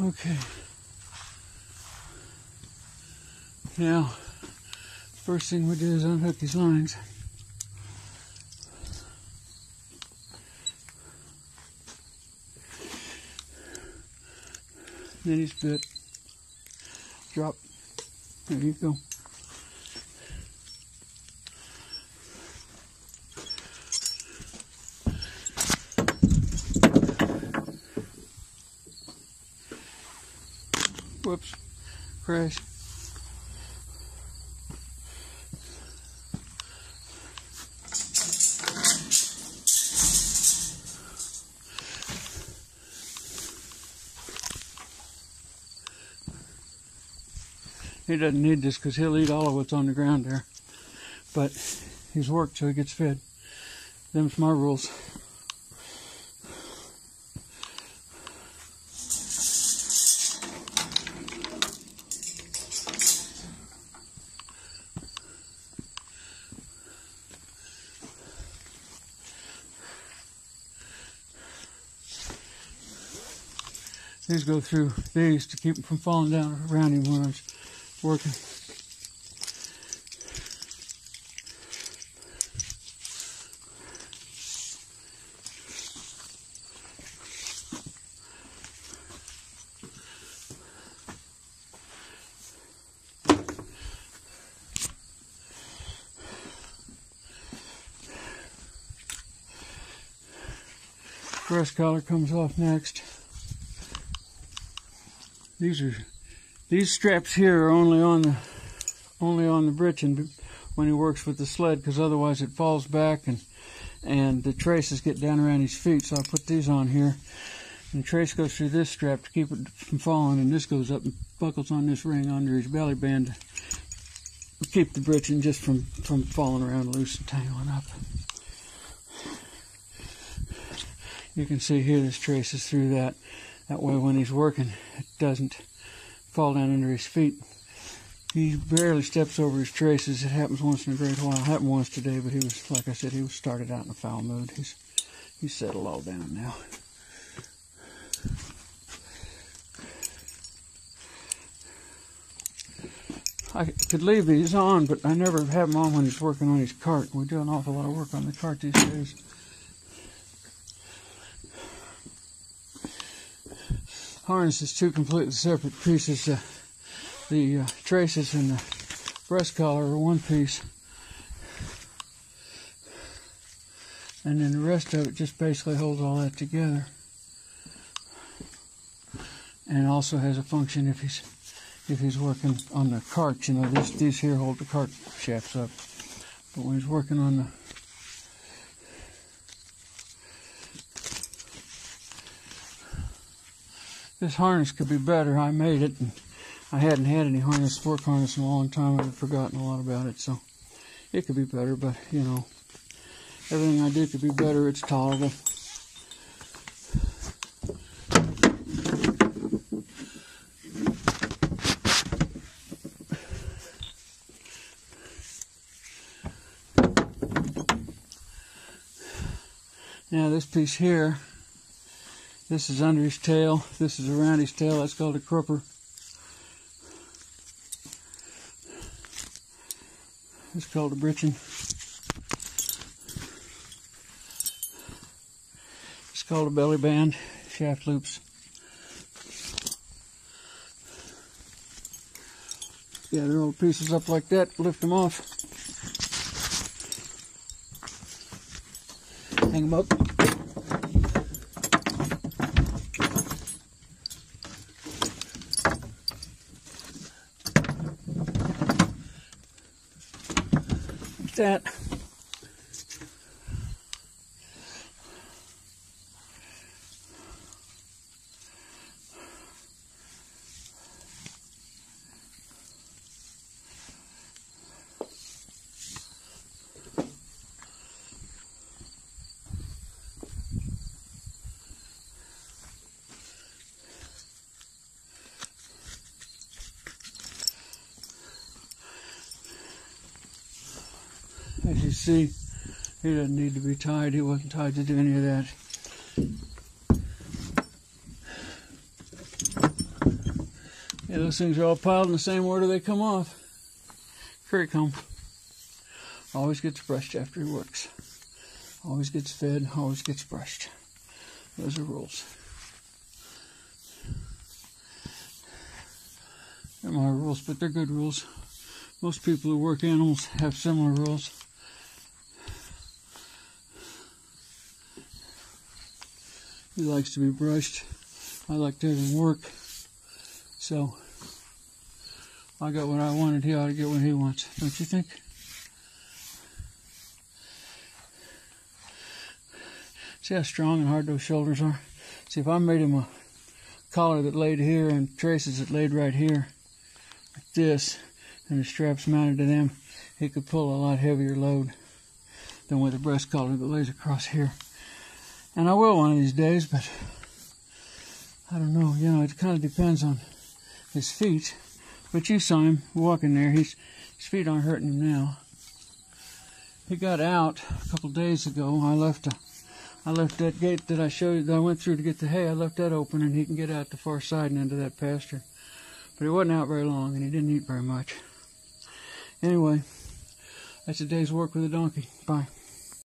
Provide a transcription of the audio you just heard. Okay. Now, first thing we do is unhook these lines. Then you spit, drop, there you go. Whoops, crash. He doesn't need this because he'll eat all of what's on the ground there. But he's worked till he gets fed. Them's my rules. These go through these to keep them from falling down around him when I'm working. Breast collar comes off next. These straps here are only on the britching when he works with the sled, because otherwise it falls back and the traces get down around his feet. So I put these on here, and the trace goes through this strap to keep it from falling, and this goes up and buckles on this ring under his belly band to keep the britching just from falling around loose and tangling up. You can see here this trace is through that. That way when he's working, it doesn't fall down under his feet. He barely steps over his traces. It happens once in a great while. It happened once today, but he was, like I said, he was started out in a foul mood. He's settled all down now. I could leave these on, but I never have them on when he's working on his cart. We do an awful lot of work on the cart these days. Harness is two completely separate pieces. The traces and the breast collar are one piece, and then the rest of it just basically holds all that together, and also has a function if he's working on the cart. You know, these here hold the cart shafts up, but when he's working on the This harness could be better. I made it, and I hadn't had any fork harness in a long time. I'd forgotten a lot about it, so it could be better, but, you know, everything I do could be better. It's tolerable. Now, this piece here, this is under his tail. This is around his tail. That's called a crupper. It's called a britching. It's called a belly band, shaft loops. Yeah, they're all pieces up like that. Lift them off. Hang them up. That. As you see, he doesn't need to be tied. He wasn't tied to do any of that. Yeah, those things are all piled in the same order they come off. Curry comb. Always gets brushed after he works. Always gets fed, always gets brushed. Those are rules. They're my rules, but they're good rules. Most people who work animals have similar rules. He likes to be brushed. I like to have him work. So, I got what I wanted. He ought to get what he wants. Don't you think? See how strong and hard those shoulders are? See, if I made him a collar that laid here and traces that laid right here, like this, and the straps mounted to them, he could pull a lot heavier load than with a breast collar that lays across here. And I will one of these days, but I don't know. You know, it kind of depends on his feet. But you saw him walking there. His feet aren't hurting him now. He got out a couple days ago. I left that gate that I showed you that I went through to get the hay. I left that open, and he can get out the far side and into that pasture. But he wasn't out very long, and he didn't eat very much. Anyway, that's a day's work with a donkey. Bye.